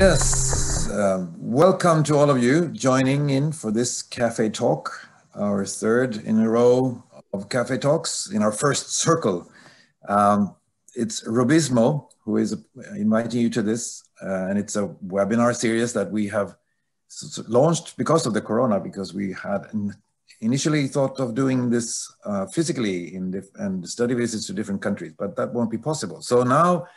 Yes, welcome to all of you joining in for this CAFE Talk, our third in a row of CAFE Talks in our first circle. It's Rubizmo who is inviting you to this, and it's a webinar series that we have launched because of the corona, because we had initially thought of doing this physically and study visits to different countries, but that won't be possible. So now,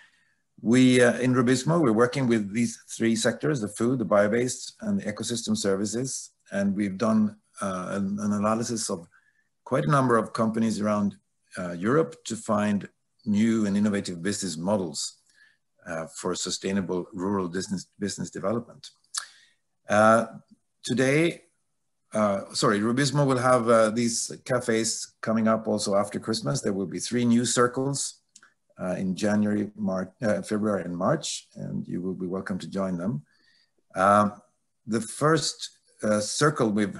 we in Rubizmo, we're working with these three sectors, the food, the bio-based, and the ecosystem services. And we've done an analysis of quite a number of companies around Europe to find new and innovative business models for sustainable rural business development. Rubizmo will have these cafes coming up also after Christmas. There will be three new circles in January, February, and March, and you will be welcome to join them. The first circle we've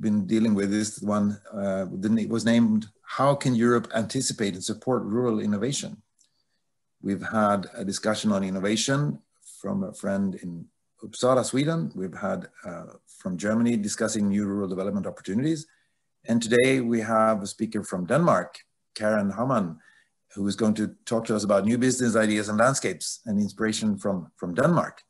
been dealing with is the one that was named, How Can Europe Anticipate and Support Rural Innovation? We've had a discussion on innovation from a friend in Uppsala, Sweden. We've had from Germany discussing new rural development opportunities. And today we have a speaker from Denmark, Karen Hamann, who is going to talk to us about new business ideas and landscapes and inspiration from Denmark.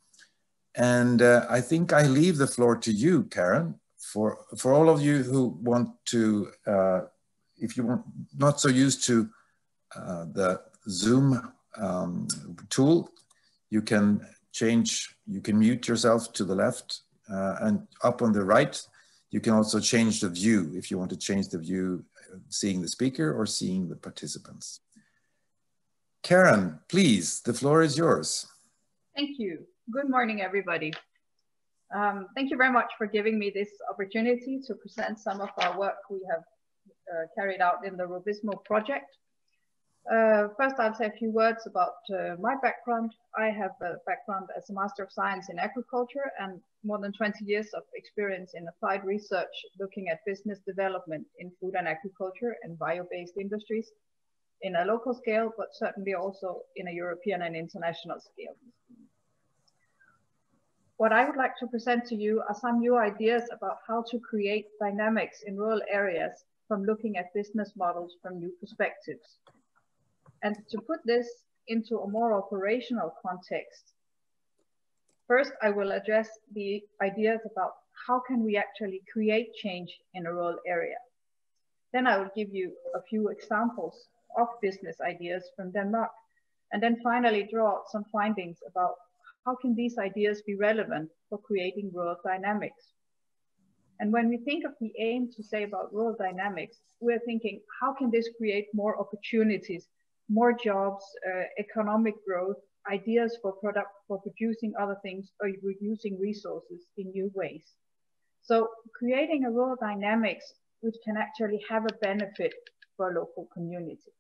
And I think I leave the floor to you, Karen, for all of you who want to, if you're not so used to the Zoom tool, you can change, you can mute yourself to the left and up on the right. You can also change the view if you want to change the view, seeing the speaker or seeing the participants. Karen, please, the floor is yours. Thank you. Good morning, everybody. Thank you very much for giving me this opportunity to present some of our work we have carried out in the Rubizmo project. First, I'll say a few words about my background. I have a background as a Master of Science in Agriculture and more than 20 years of experience in applied research looking at business development in food and agriculture and bio-based industries, in a local scale, but certainly also in a European and international scale. What I would like to present to you are some new ideas about how to create dynamics in rural areas from looking at business models from new perspectives. And to put this into a more operational context, first I will address the ideas about how can we actually create change in a rural area. Then I will give you a few examples of business ideas from Denmark, and then finally draw out some findings about how can these ideas be relevant for creating rural dynamics. And when we think of the aim to say about rural dynamics, we're thinking, how can this create more opportunities, more jobs, economic growth, ideas for product, for producing other things or reducing resources in new ways. So creating a rural dynamics which can actually have a benefit for a local community.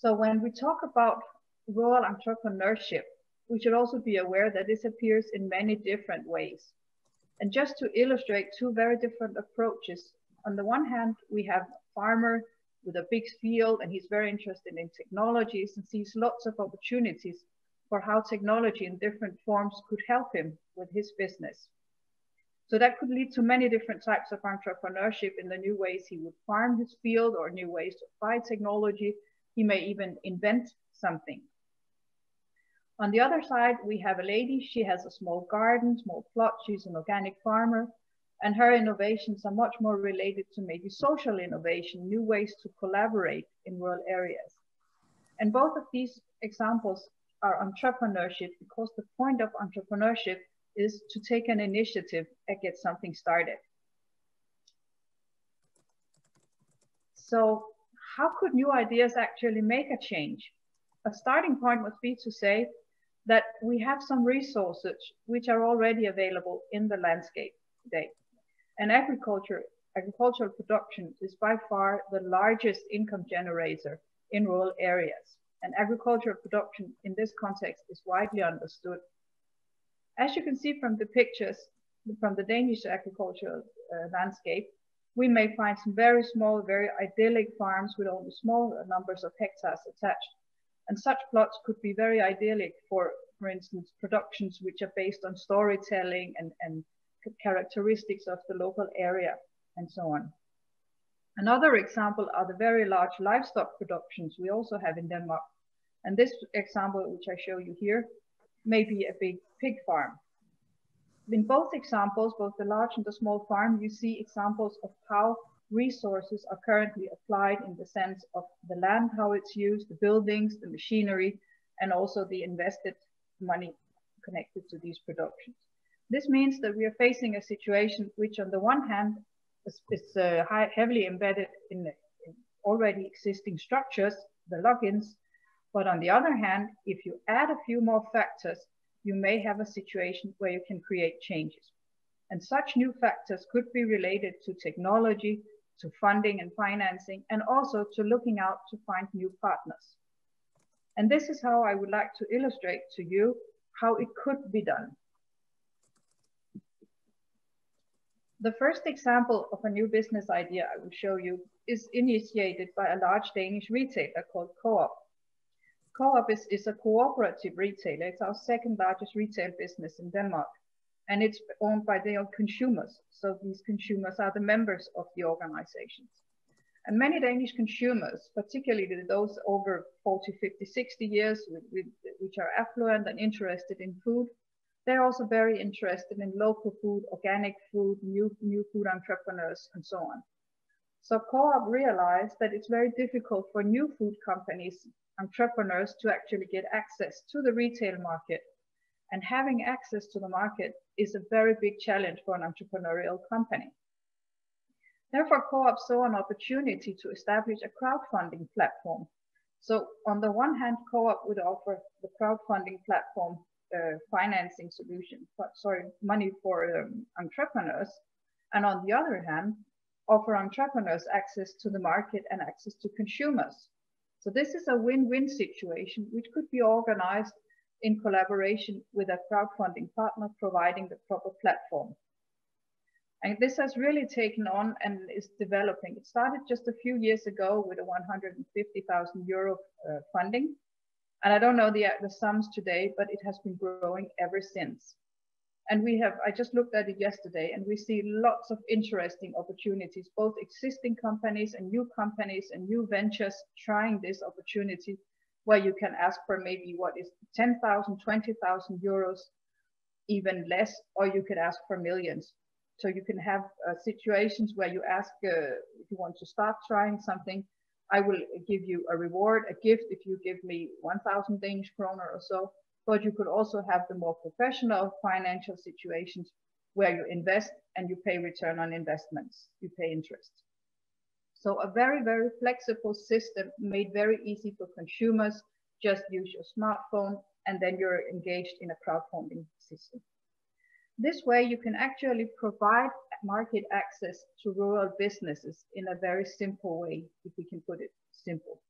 So when we talk about rural entrepreneurship, we should also be aware that this appears in many different ways. And just to illustrate two very different approaches, on the one hand, we have a farmer with a big field, and he's very interested in technologies and sees lots of opportunities for how technology in different forms could help him with his business. So that could lead to many different types of entrepreneurship in the new ways he would farm his field or new ways to apply technology. He may even invent something. On the other side, we have a lady. She has a small garden, small plot. She's an organic farmer, and her innovations are much more related to maybe social innovation, new ways to collaborate in rural areas. And both of these examples are entrepreneurship because the point of entrepreneurship is to take an initiative and get something started. So how could new ideas actually make a change? A starting point would be to say that we have some resources which are already available in the landscape today. And agricultural production is by far the largest income generator in rural areas. And agricultural production in this context is widely understood. As you can see from the pictures from the Danish agricultural landscape, we may find some very small, very idyllic farms with only small numbers of hectares attached. And such plots could be very idyllic for instance, productions which are based on storytelling and characteristics of the local area and so on. Another example are the very large livestock productions we also have in Denmark. And this example, which I show you here, may be a big pig farm. In both examples, both the large and the small farm, you see examples of how resources are currently applied in the sense of the land, how it's used, the buildings, the machinery, and also the invested money connected to these productions. This means that we are facing a situation which on the one hand is heavily embedded in already existing structures, the logins, but on the other hand, if you add a few more factors, you may have a situation where you can create changes. And such new factors could be related to technology, to funding and financing, and also to looking out to find new partners. And this is how I would like to illustrate to you how it could be done. The first example of a new business idea I will show you is initiated by a large Danish retailer called Co-op. Co-op is a cooperative retailer. It's our second largest retail business in Denmark, and it's owned by their consumers. So these consumers are the members of the organizations. And many Danish consumers, particularly those over 40, 50, 60 years, which are affluent and interested in food, they're also very interested in local food, organic food, new food entrepreneurs, and so on. So Co-op realized that it's very difficult for new food companies, entrepreneurs, to actually get access to the retail market. And having access to the market is a very big challenge for an entrepreneurial company. Therefore, Co-op saw an opportunity to establish a crowdfunding platform. So on the one hand, Co-op would offer the crowdfunding platform financing solution, money for entrepreneurs. And on the other hand, offer entrepreneurs access to the market and access to consumers. So this is a win-win situation, which could be organized in collaboration with a crowdfunding partner providing the proper platform. And this has really taken on and is developing. It started just a few years ago with a 150,000 euro funding. And I don't know the sums today, but it has been growing ever since. And we have, I just looked at it yesterday, and we see lots of interesting opportunities, both existing companies and new ventures trying this opportunity, where you can ask for maybe what is 10,000, 20,000 euros, even less, or you could ask for millions. So you can have situations where you ask if you want to start trying something, I will give you a reward, a gift, if you give me 1,000 Danish kroner or so. But you could also have the more professional financial situations where you invest and you pay return on investments, you pay interest. So a very, very flexible system made very easy for consumers. Just use your smartphone and then you're engaged in a crowdfunding system. This way, you can actually provide market access to rural businesses in a very simple way, if we can put it simple.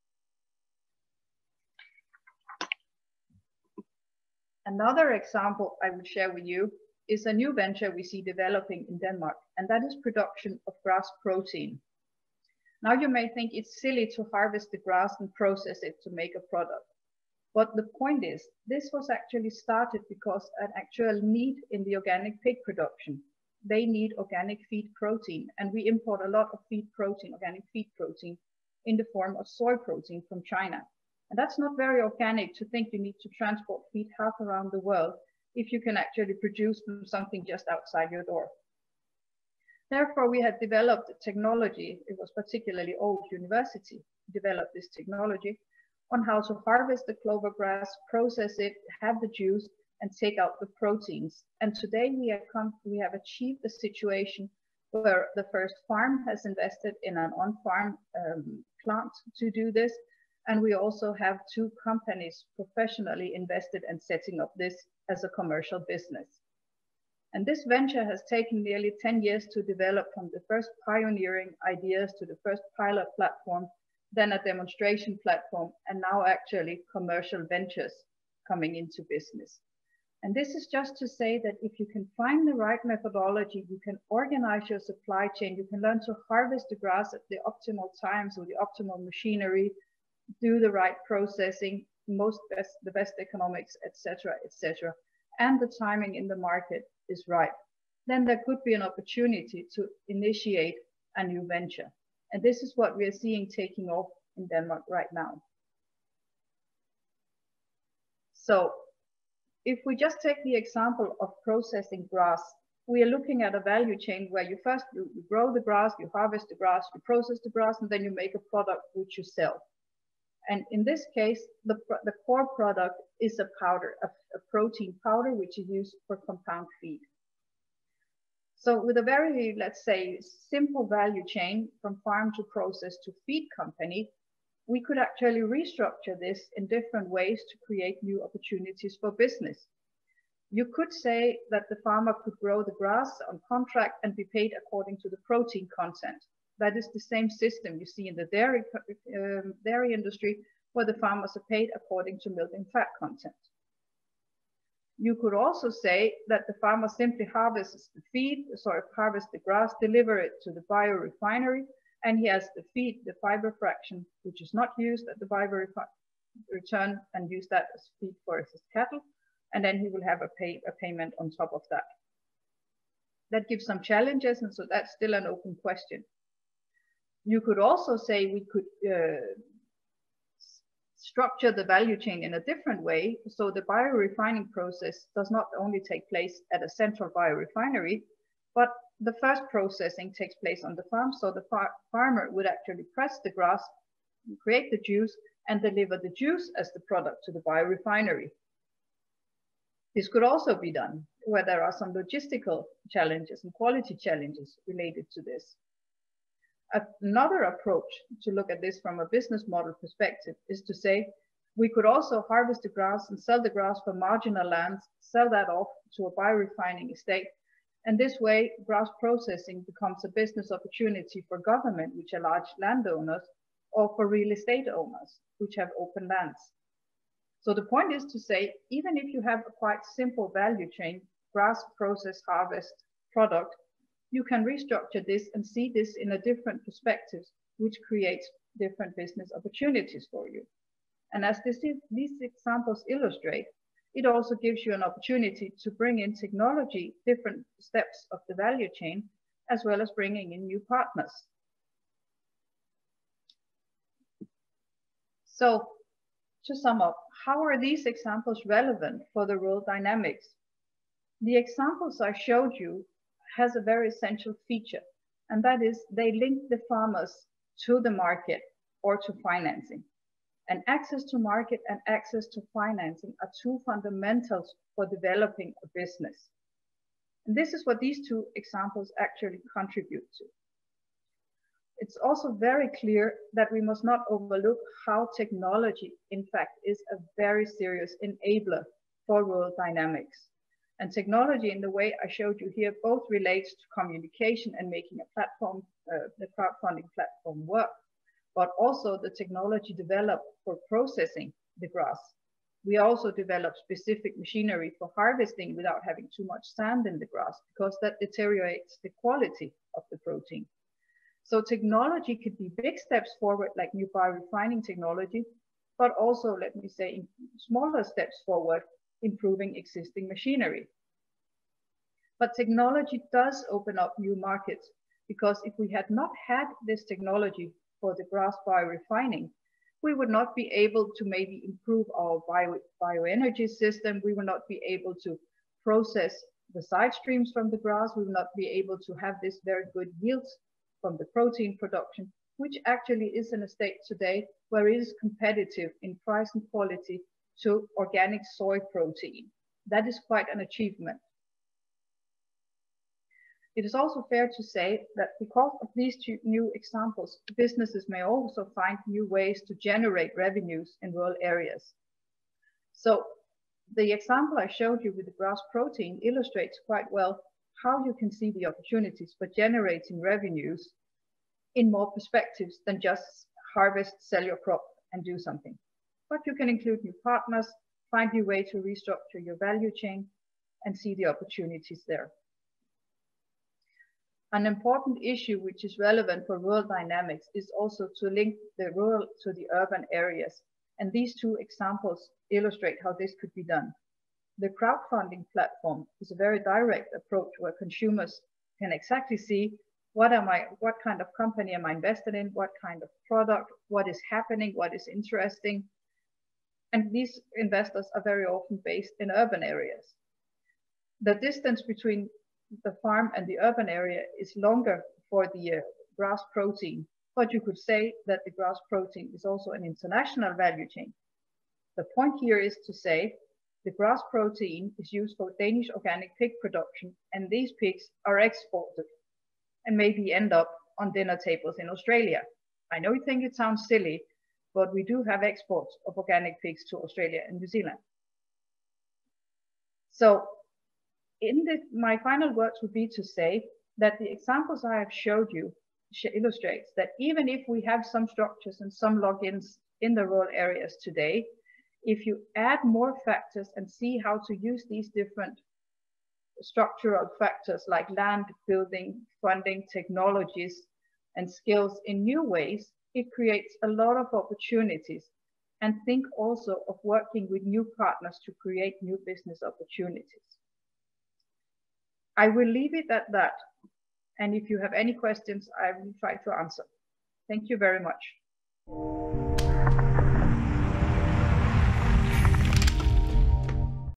Another example I will share with you is a new venture we see developing in Denmark, and that is production of grass protein. Now you may think it's silly to harvest the grass and process it to make a product. But the point is, this was actually started because an actual need in the organic pig production. They need organic feed protein, and we import a lot of feed protein, organic feed protein, in the form of soy protein from China. And that's not very organic to think you need to transport feed half around the world if you can actually produce something just outside your door. Therefore, we had developed a technology. It was particularly Aarhus University developed this technology on how to harvest the clover grass, process it, have the juice, and take out the proteins. And today we have achieved the situation where the first farm has invested in an on-farm plant to do this. And we also have two companies professionally invested in setting up this as a commercial business. And this venture has taken nearly 10 years to develop from the first pioneering ideas to the first pilot platform, then a demonstration platform, and now actually commercial ventures coming into business. And this is just to say that if you can find the right methodology, you can organize your supply chain, you can learn to harvest the grass at the optimal times with the optimal machinery, do the right processing, the best economics, etc., etc., and the timing in the market is right, then there could be an opportunity to initiate a new venture. And this is what we are seeing taking off in Denmark right now. So if we just take the example of processing grass, we are looking at a value chain where you first you grow the grass, you harvest the grass, you process the grass, and then you make a product which you sell. And in this case, the core product is a powder, a protein powder, which is used for compound feed. So with a very, let's say, simple value chain from farm to process to feed company, we could actually restructure this in different ways to create new opportunities for business. You could say that the farmer could grow the grass on contract and be paid according to the protein content. That is the same system you see in the dairy industry, where the farmers are paid according to milk and fat content. You could also say that the farmer simply harvests the grass, deliver it to the biorefinery, and he has the feed, the fiber fraction, which is not used at the bioreturn, and use that as feed for his cattle, and then he will have a payment on top of that. That gives some challenges, and so that's still an open question. You could also say we could structure the value chain in a different way, so the biorefining process does not only take place at a central biorefinery, but the first processing takes place on the farm, so the farmer would actually press the grass, create the juice, and deliver the juice as the product to the biorefinery. This could also be done, where there are some logistical challenges and quality challenges related to this. Another approach to look at this from a business model perspective is to say, we could also harvest the grass and sell the grass for marginal lands, sell that off to a biorefining estate. And this way, grass processing becomes a business opportunity for government, which are large landowners, or for real estate owners, which have open lands. So the point is to say, even if you have a quite simple value chain, grass, process, harvest, product, you can restructure this and see this in a different perspective, which creates different business opportunities for you. And as these examples illustrate, it also gives you an opportunity to bring in technology, different steps of the value chain, as well as bringing in new partners. So to sum up, how are these examples relevant for the rural dynamics? The examples I showed you has a very essential feature, and that is they link the farmers to the market or to financing. And access to market and access to financing are two fundamentals for developing a business. And this is what these two examples actually contribute to. It's also very clear that we must not overlook how technology, in fact, is a very serious enabler for rural dynamics. And technology, in the way I showed you here, both relates to communication and making a platform, the crowdfunding platform work, but also the technology developed for processing the grass. We also developed specific machinery for harvesting without having too much sand in the grass, because that deteriorates the quality of the protein. So technology could be big steps forward, like new biorefining technology, but also, let me say, smaller steps forward, improving existing machinery. But technology does open up new markets, because if we had not had this technology for the grass biorefining, we would not be able to maybe improve our bioenergy system. We would not be able to process the side streams from the grass. We would not be able to have this very good yields from the protein production, which actually is in a state today where it is competitive in price and quality to organic soy protein. That is quite an achievement. It is also fair to say that because of these two new examples, businesses may also find new ways to generate revenues in rural areas. So the example I showed you with the grass protein illustrates quite well how you can see the opportunities for generating revenues in more perspectives than just harvest, sell your crop, and do something. But you can include new partners, find new way to restructure your value chain, and see the opportunities there. An important issue which is relevant for rural dynamics is also to link the rural to the urban areas. and these two examples illustrate how this could be done. The crowdfunding platform is a very direct approach where consumers can exactly see what kind of company am I invested in, what kind of product, what is happening, what is interesting. And these investors are very often based in urban areas. The distance between the farm and the urban area is longer for the grass protein, but you could say that the grass protein is also an international value chain. The point here is to say the grass protein is used for Danish organic pig production, and these pigs are exported and maybe end up on dinner tables in Australia. I know you think it sounds silly, but we do have exports of organic pigs to Australia and New Zealand. So my final words would be to say that the examples I have showed you illustrates that even if we have some structures and some logins in the rural areas today, if you add more factors and see how to use these different structural factors like land, building, funding, technologies, and skills in new ways, it creates a lot of opportunities. And think also of working with new partners to create new business opportunities. I will leave it at that. And if you have any questions, I will try to answer. Thank you very much.